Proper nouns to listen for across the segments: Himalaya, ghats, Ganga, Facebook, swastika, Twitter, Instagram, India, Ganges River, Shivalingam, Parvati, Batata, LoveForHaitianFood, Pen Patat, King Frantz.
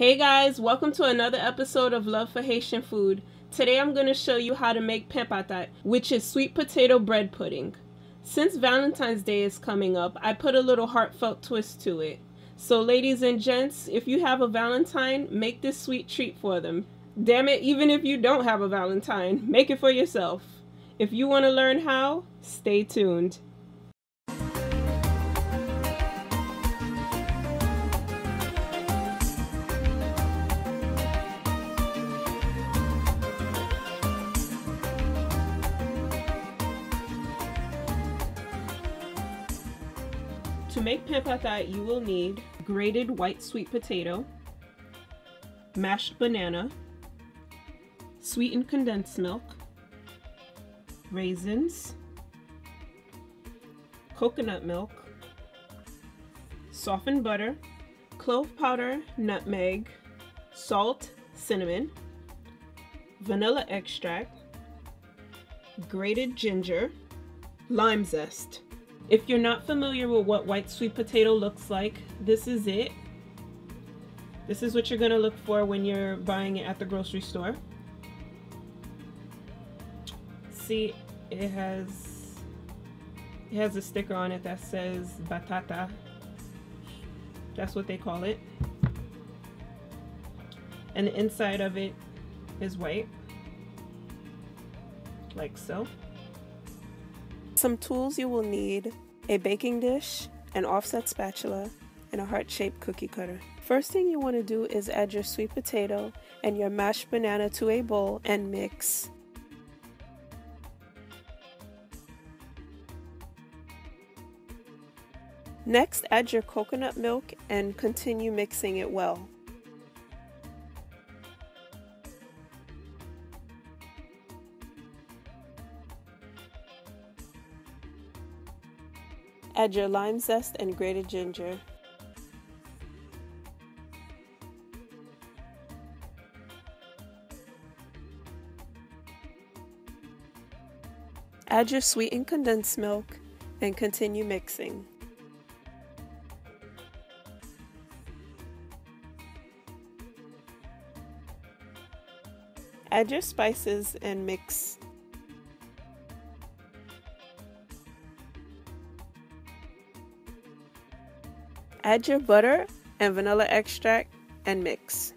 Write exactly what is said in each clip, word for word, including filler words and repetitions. Hey guys, welcome to another episode of Love for Haitian Food. Today I'm going to show you how to make Pen Patat, which is sweet potato bread pudding. Since Valentine's Day is coming up, I put a little heartfelt twist to it. So ladies and gents, if you have a Valentine, make this sweet treat for them. Damn it, even if you don't have a Valentine, make it for yourself. If you want to learn how, stay tuned. To make Pen Patat, you will need grated white sweet potato, mashed banana, sweetened condensed milk, raisins, coconut milk, softened butter, clove powder, nutmeg, salt, cinnamon, vanilla extract, grated ginger, lime zest. If you're not familiar with what white sweet potato looks like, this is it. This is what you're gonna look for when you're buying it at the grocery store. See, it has it has a sticker on it that says batata. That's what they call it. And the inside of it is white, like so. Some tools you will need: a baking dish, an offset spatula, and a heart-shaped cookie cutter. First thing you want to do is add your sweet potato and your mashed banana to a bowl and mix. Next, add your coconut milk and continue mixing it well. Add your lime zest and grated ginger. Add your sweetened condensed milk and continue mixing. Add your spices and mix. Add your butter and vanilla extract and mix.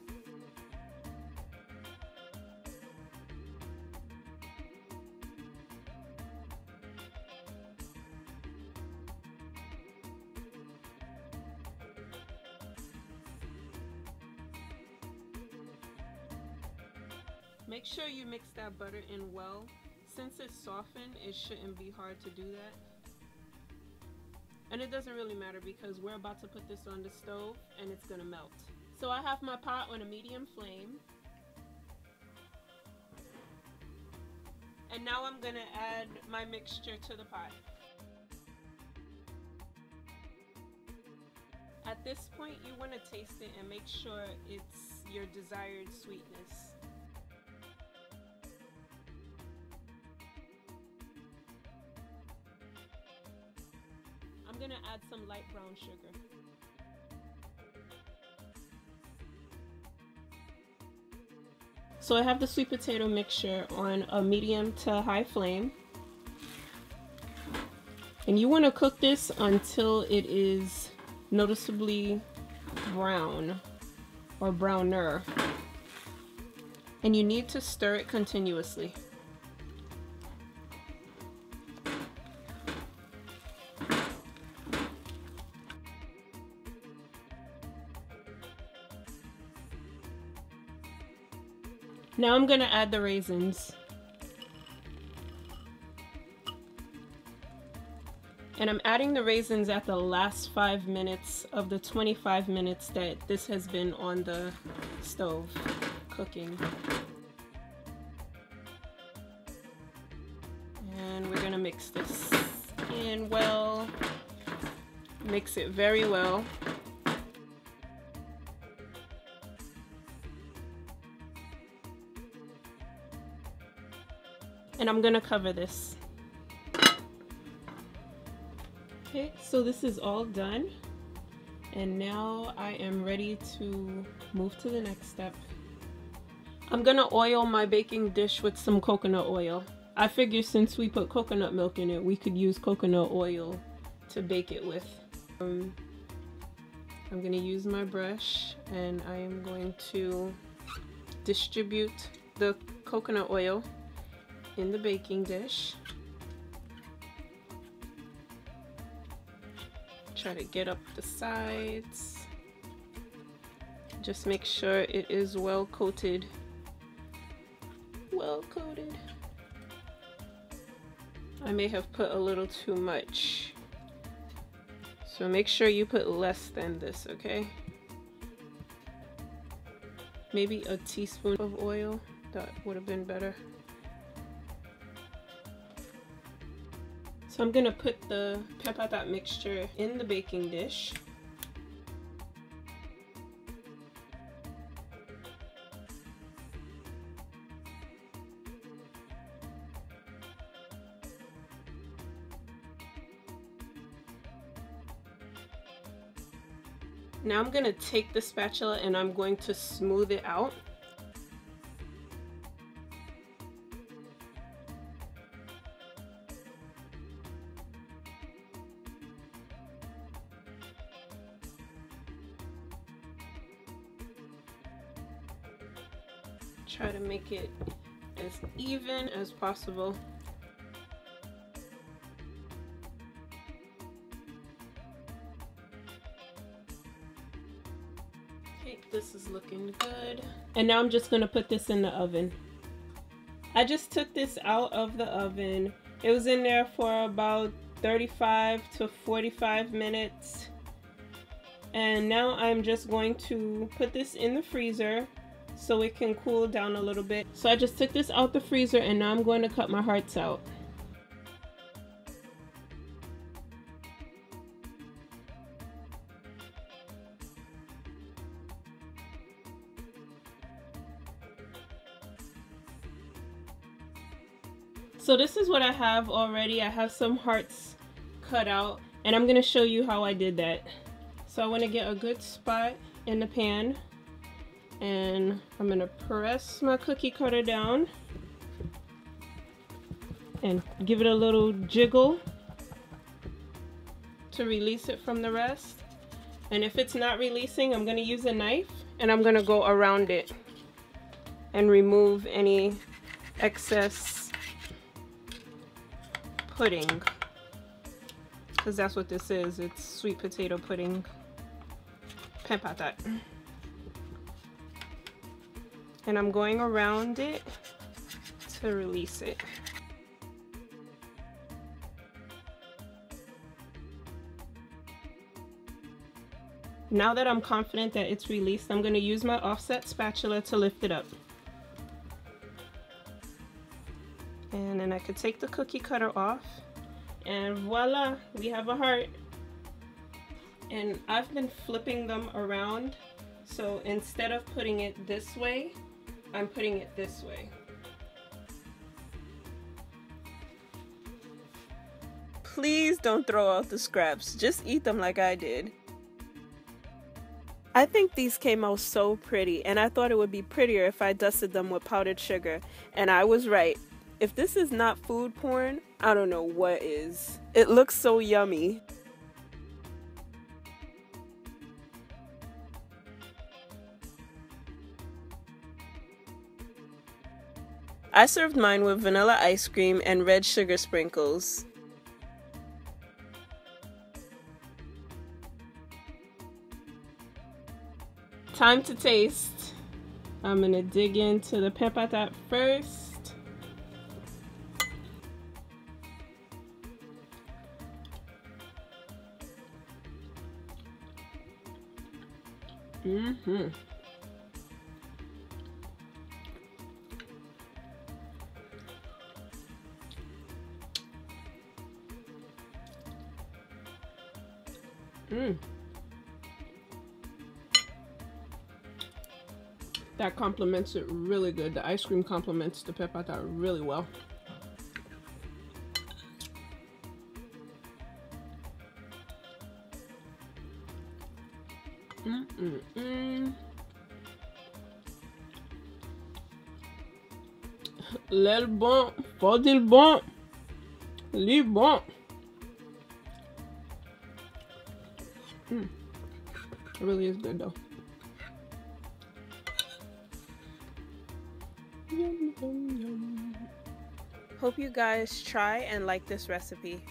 Make sure you mix that butter in well. Since it's softened, it shouldn't be hard to do that. And it doesn't really matter because we're about to put this on the stove and it's gonna melt. So I have my pot on a medium flame. And now I'm gonna add my mixture to the pot. At this point, you wanna taste it and make sure it's your desired sweetness. I'm gonna add some light brown sugar. So I have the sweet potato mixture on a medium to high flame. And you wanna cook this until it is noticeably brown or browner. And you need to stir it continuously. Now I'm gonna add the raisins. And I'm adding the raisins at the last five minutes of the twenty-five minutes that this has been on the stove cooking. And we're gonna mix this in well. Mix it very well. And I'm gonna cover this. Okay, so this is all done. And now I am ready to move to the next step. I'm gonna oil my baking dish with some coconut oil. I figure since we put coconut milk in it, we could use coconut oil to bake it with. Um, I'm gonna use my brush and I am going to distribute the coconut oil in the baking dish. Try to get up the sides. Just make sure it is well coated. Well coated. I may have put a little too much. So make sure you put less than this, okay? Maybe a teaspoon of oil. That would have been better. So I'm gonna put the pen patat mixture in the baking dish. Now I'm gonna take the spatula and I'm going to smooth it out. Try to make it as even as possible. Okay, this is looking good. And now I'm just gonna put this in the oven. I just took this out of the oven. It was in there for about thirty-five to forty-five minutes. And now I'm just going to put this in the freezer so it can cool down a little bit. So I just took this out the freezer and now I'm going to cut my hearts out. So this is what I have already. I have some hearts cut out and I'm going to show you how I did that. So I want to get a good spot in the pan. And I'm gonna press my cookie cutter down and give it a little jiggle to release it from the rest. And if it's not releasing, I'm gonna use a knife and I'm gonna go around it and remove any excess pudding, because that's what this is. It's sweet potato pudding, pen patat. And I'm going around it to release it. Now that I'm confident that it's released, I'm going to use my offset spatula to lift it up. And then I could take the cookie cutter off. And voila, we have a heart. And I've been flipping them around. So instead of putting it this way, I'm putting it this way. Please don't throw out the scraps. Just eat them like I did. I think these came out so pretty, and I thought it would be prettier if I dusted them with powdered sugar. And I was right. If this is not food porn, I don't know what is. It looks so yummy. I served mine with vanilla ice cream and red sugar sprinkles. Time to taste. I'm gonna dig into the pen patat first. Mm-hmm. Mm. That complements it really good. The ice cream complements the pen patat really well. Mm-mm. L'aile bon, faut dire bon, lui bon. Mm. It really is good though. Yum, yum, yum. Hope you guys try and like this recipe.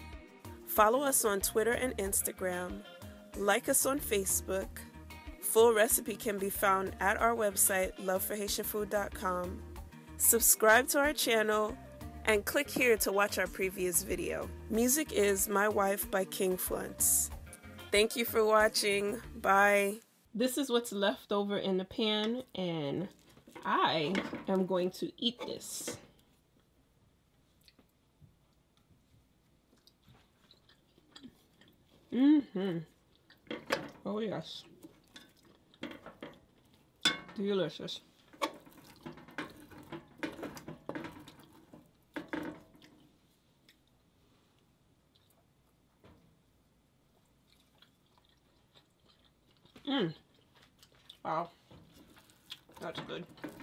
Follow us on Twitter and Instagram. Like us on Facebook. Full recipe can be found at our website, love for haitian food dot com. Subscribe to our channel and click here to watch our previous video. Music is My Wife by King Frantz. Thank you for watching. Bye. This is what's left over in the pan, and I am going to eat this. Mm-hmm. Oh, yes. Delicious. Mmm. Wow. That's good.